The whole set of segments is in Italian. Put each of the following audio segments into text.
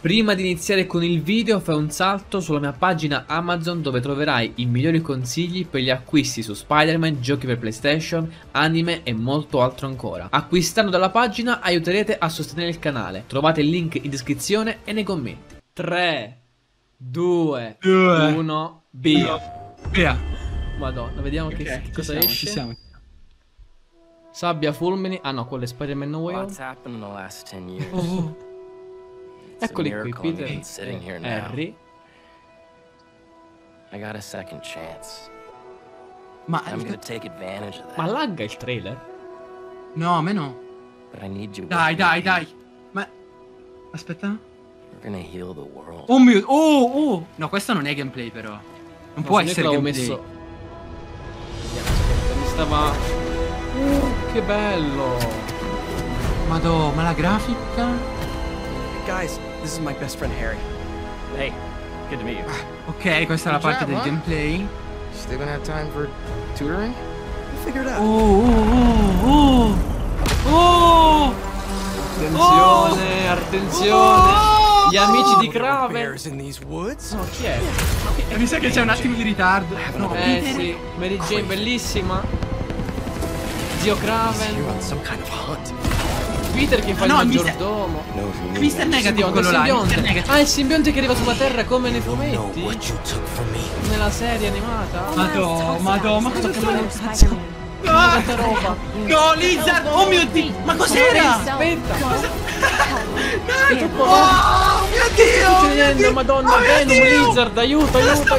Prima di iniziare con il video fai un salto sulla mia pagina Amazon dove troverai i migliori consigli per gli acquisti su Spider-Man, giochi per PlayStation, anime e molto altro ancora. Acquistando dalla pagina aiuterete a sostenere il canale. Trovate il link in descrizione e nei commenti. 3, 2, 1, via. Madonna, vediamo okay, che cosa esce. Ci siamo. Sabbia, fulmini. Ah no, quello è Spider-Man No Way Home. Eccoli qui, Peter e Harry. Ma lagga il trailer? No, a me no. Dai. Ma... aspetta. Oh mio... Oh! No, questo non è gameplay però. Non può essere gameplay. Messo... aspetta, mi stava... che bello! Madò, ma la grafica... Guys, this is my best friend Harry. Hey, good to meet you. Ok, questa è la parte del gameplay. Still gonna have time for tutoring? We'll figure it out. Attenzione! Gli amici di Kraven. Chi è? Mi sa che c'è un attimo di ritardo. No, sì. Mary Jane bellissima. Zio Kraven. Peter che fa il maggiordomo. Mister Negative, quello là. Ah, il simbionte che arriva sulla terra come nei fumetti. Nella serie animata. Ma cosa cazzo? No, Lizard! Oh mio Dio! Ma cos'era? Aspetta! Oh mio Dio! Sto vedendo, madonna, Venom, Lizard, aiuto! Cosa sto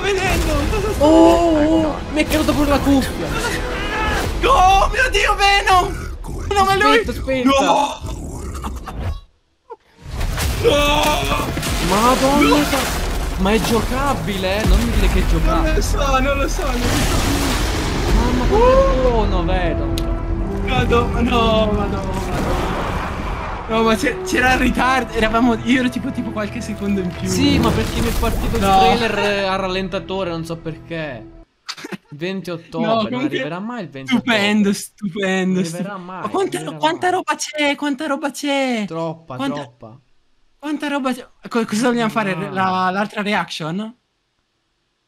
vedendo? Oh! Mi è caduto pure la cuffia! Oh mio Dio, Venom! No, ma lui... No! Madonna! No! Ma è giocabile, eh? Non mi dire che è giocabile. Non lo so. Mamma che buono, vedo. No, ma c'era il ritardo. Eravamo... io ero tipo qualche secondo in più. Sì, ma perché mi è partito il trailer a rallentatore, non so perché. 20 ottobre, no, non arriverà mai il 20 ottobre. Stupendo. Mai, ma quanta roba c'è? Troppa. Quanta roba c'è? Cosa vogliamo fare? L'altra reaction?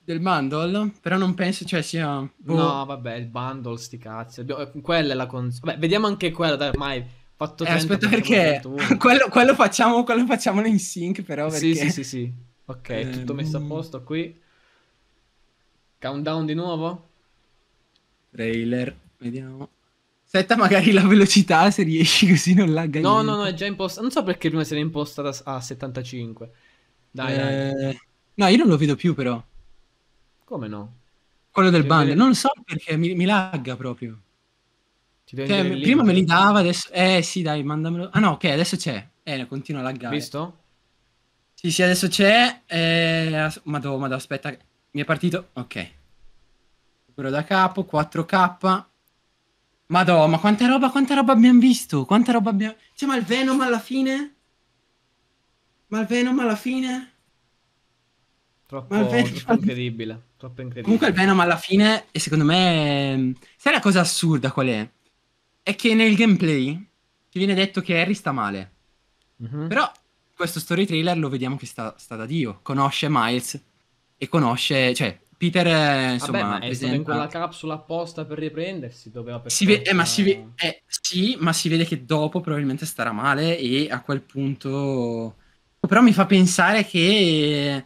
Del bundle? Però non penso, cioè sia... No, vabbè, il bundle, sti cazzi. Quella è la console. Vabbè, vediamo anche quella, dai, ormai. Fatto 30, aspetta, perché? Quello facciamolo in sync, però, perché... Sì. Ok, tutto messo a posto qui. Countdown di nuovo? Trailer, vediamo. Aspetta magari la velocità, se riesci così non lagga niente. No, è già impostata. Non so perché prima si era impostata a 75. Dai. No, io non lo vedo più però. Come no? Quello del bundle, non lo so perché mi lagga proprio. Prima me li dava, adesso... sì, dai, mandamelo. Ah no, ok, adesso c'è. Continua a laggare. Visto? Sì, adesso c'è. Madonna, aspetta... mi è partito, ok. Quello da capo, 4K. Madonna, ma quanta roba abbiamo visto? Cioè, ma il Venom alla fine? Troppo incredibile. Comunque il Venom alla fine, e secondo me... sai la cosa assurda qual è? È che nel gameplay ci viene detto che Harry sta male. Però questo story trailer lo vediamo che sta da Dio. Conosce Miles. E conosce, cioè, Peter, insomma... Vabbè, ma è stato in quella capsula apposta per riprendersi, doveva... ma si vede che dopo probabilmente starà male e a quel punto... Però mi fa pensare che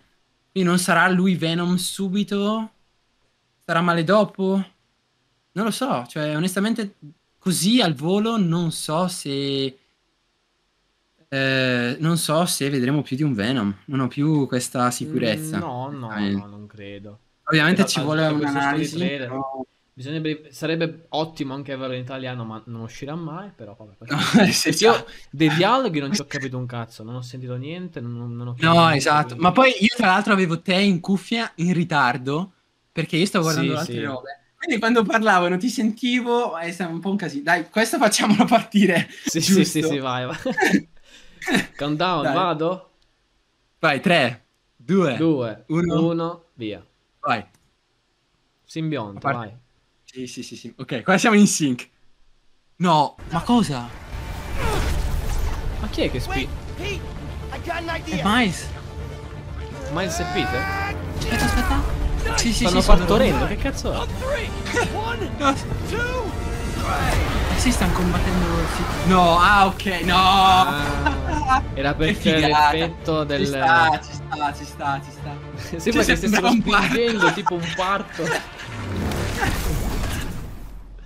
non sarà lui Venom subito, starà male dopo, non lo so, cioè, onestamente, così al volo non so se... non so se vedremo più di un Venom. Non ho più questa sicurezza. No, non credo. Ovviamente ci vuole un'analisi. Però... sarebbe ottimo anche averlo in italiano, ma non uscirà mai. Però vabbè, io dei dialoghi non ci ho capito un cazzo. Non ho sentito niente. Non ho capito niente, esatto. Quindi... ma poi io tra l'altro avevo te in cuffia in ritardo perché io stavo guardando altre robe. Quindi quando parlavo non ti sentivo. È un po' un casino. Dai, questo facciamolo partire. Sì, vai. Countdown, dai. Vado? Vai, 3, 2, 1, via. Vai. Simbionte, vai. Sì. Ok, qua siamo in sync. No, ma cosa? Ma chi è che È Miles. Miles e Peter? Aspetta, aspetta. Sì, sì, stanno partorendo, che cazzo è? Si stanno combattendo. No, ah, ok, no. Era perché l'effetto del... Ci sta, ci sta, ci sta, ci sta. Sembra che stessero spingendo tipo un parto.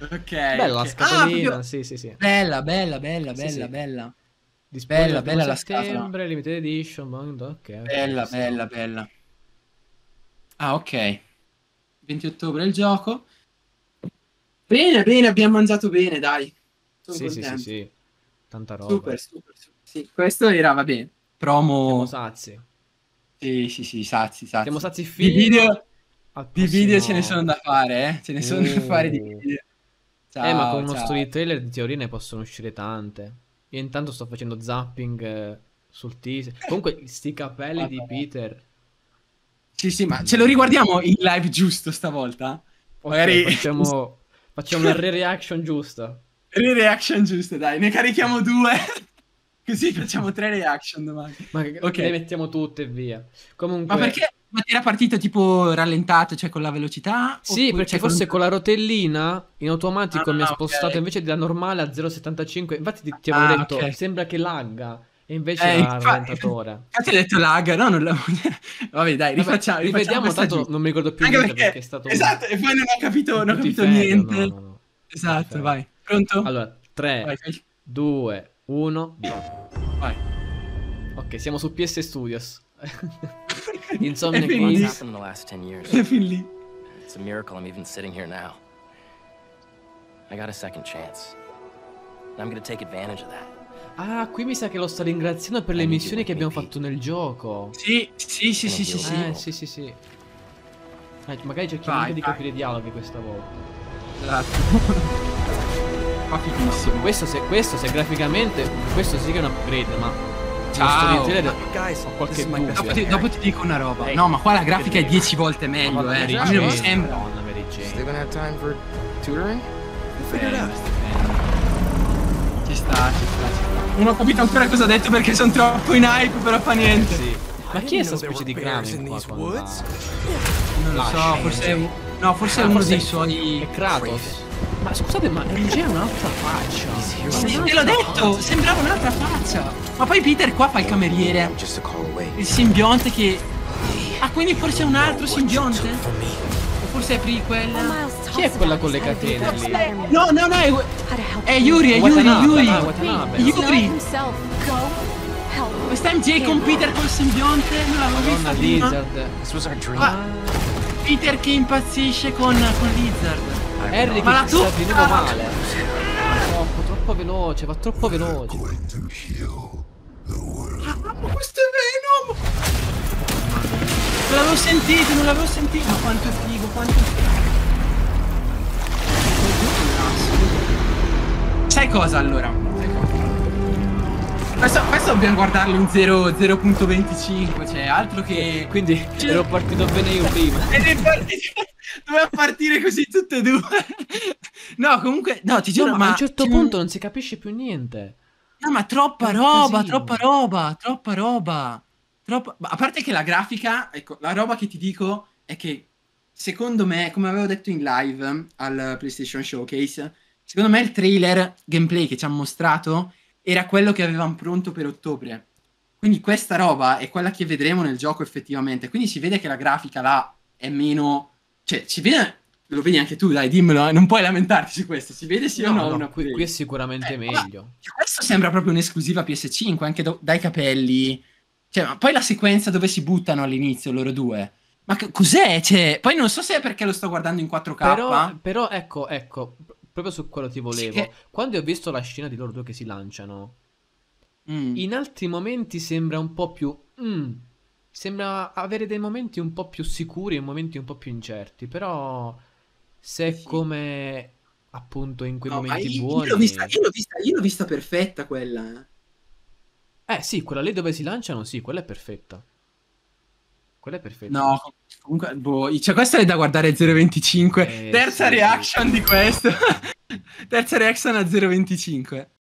Ok. Bella la scatolina, sì, sì, sì. Bella, bella, bella, bella, bella. Bella, bella la scatola. Limited edition, ok. Bella, bella, bella. Ah, ok. 20 ottobre il gioco. Bene, bene, abbiamo mangiato bene, dai. Sono contento. Sì, sì. Tanta roba. Super, super, super. Sì, questo era, va bene. Promo. Siamo sazi. Sì, sì, sì, sazi, sazi. Siamo sazi fini. Di video ce ne sono da fare, eh. Ce ne sono da fare di video. Ciao, ma con uno storyteller di teorie ne possono uscire tante. Io intanto sto facendo zapping sul teaser. Comunque, sti capelli di Peter. Sì, sì, ma ce lo riguardiamo in live giusto stavolta? Okay, magari facciamo... Facciamo una re-reaction giusta. Re-reaction giusta, dai. Ne carichiamo 2. Così facciamo 3 reaction domani. Ma okay, le mettiamo tutte e via. Comunque... Ma perché? Ma era partita tipo rallentato, cioè con la velocità? Sì, perché forse con la rotellina in automatico mi ha spostato invece da normale a 0,75. Infatti ti avevo detto, sembra che lagga. E invece era rallentatore. Infatti hai detto lagga, no? Non vabbè, dai, rifacciamo. Rivediamo, tanto non mi ricordo più niente perché è stato... Esatto, e poi non ho capito, non ho capito niente. No, no, no. Esatto, vai. Pronto? Allora, 3, vai, 2, 1, via. Vai. Ok, siamo su PS Studios. Insomnia Games. È fin lì. It's a miracle I'm even sitting here now. I got a second chance. I'm going to take advantage of that. Ah, qui mi sa che lo sto ringraziando per le missioni che abbiamo fatto nel gioco. Sì, sì, sì, sì, sì, sì. Sì, sì, sì. Magari cerchiamo anche di capire i dialoghi questa volta. Esatto. Ma fighissimo. Questo se graficamente, questo sì che è un upgrade, ma... Ciao. Guys, dopo ti dico una roba. No, ma qua la grafica è 10 volte meglio, eh. Almeno mi sembra. Ci sta, ci sta. Non ho capito ancora cosa ha detto perché sono troppo in hype, però fa niente. Ma chi è sta specie di Kraven qua? Non lo so, forse è uno dei suoi Kratos. Ma scusate, ma c'è un'altra faccia. Ma te l'ho detto, sembrava un'altra faccia. Ma poi Peter qua fa il cameriere. Il simbionte che... Ah, quindi forse è un altro simbionte? O forse è prequel? Chi è quella con le catene lì? No, no, no, è Yuri, è Yuri, Yuri. Questa MJ con Peter col simbionte? Non l'avevo vista prima. Peter che impazzisce con Lizard. Harry che si sta finendo male. Troppo veloce, va troppo veloce. Ma questo è Venom! Non l'avevo sentito, non l'avevo sentito. Ma quanto è figo, quanto è figo. Sai cosa allora? Questo dobbiamo guardarlo in 0.25, cioè altro che... Quindi ero partito bene io prima. Doveva partire così tutte e due. No, comunque, no, ti giuro, ma a un certo punto non si capisce più niente. No, ma troppa roba, troppa roba, troppa roba, troppa... A parte che la grafica, ecco, la roba che ti dico è che secondo me, come avevo detto in live al PlayStation Showcase, secondo me il trailer gameplay che ci hanno mostrato era quello che avevamo pronto per ottobre. Quindi questa roba è quella che vedremo nel gioco effettivamente. Quindi si vede che la grafica là è meno... Cioè, ci vede... Lo vedi anche tu, dai, dimmelo, non puoi lamentarti su questo. Si vede sì o no? No, qui è sicuramente meglio. Questo sembra proprio un'esclusiva PS5, anche dai capelli. Cioè, ma poi la sequenza dove si buttano all'inizio loro due. Ma cos'è? Cioè, poi non so se è perché lo sto guardando in 4K. Però ecco, ecco, proprio su quello ti volevo. Sì, che... Quando ho visto la scena di loro due che si lanciano, in altri momenti sembra un po' più... Sembra avere dei momenti un po' più sicuri e momenti un po' più incerti. Però se è come appunto in quei momenti buoni... Io l'ho vista perfetta quella. Eh sì, quella lì dove si lanciano, sì, quella è perfetta. Quella è perfetta. No, comunque, boh, cioè questa è da guardare 0.25. Terza reaction di questo. Terza reaction a 0.25.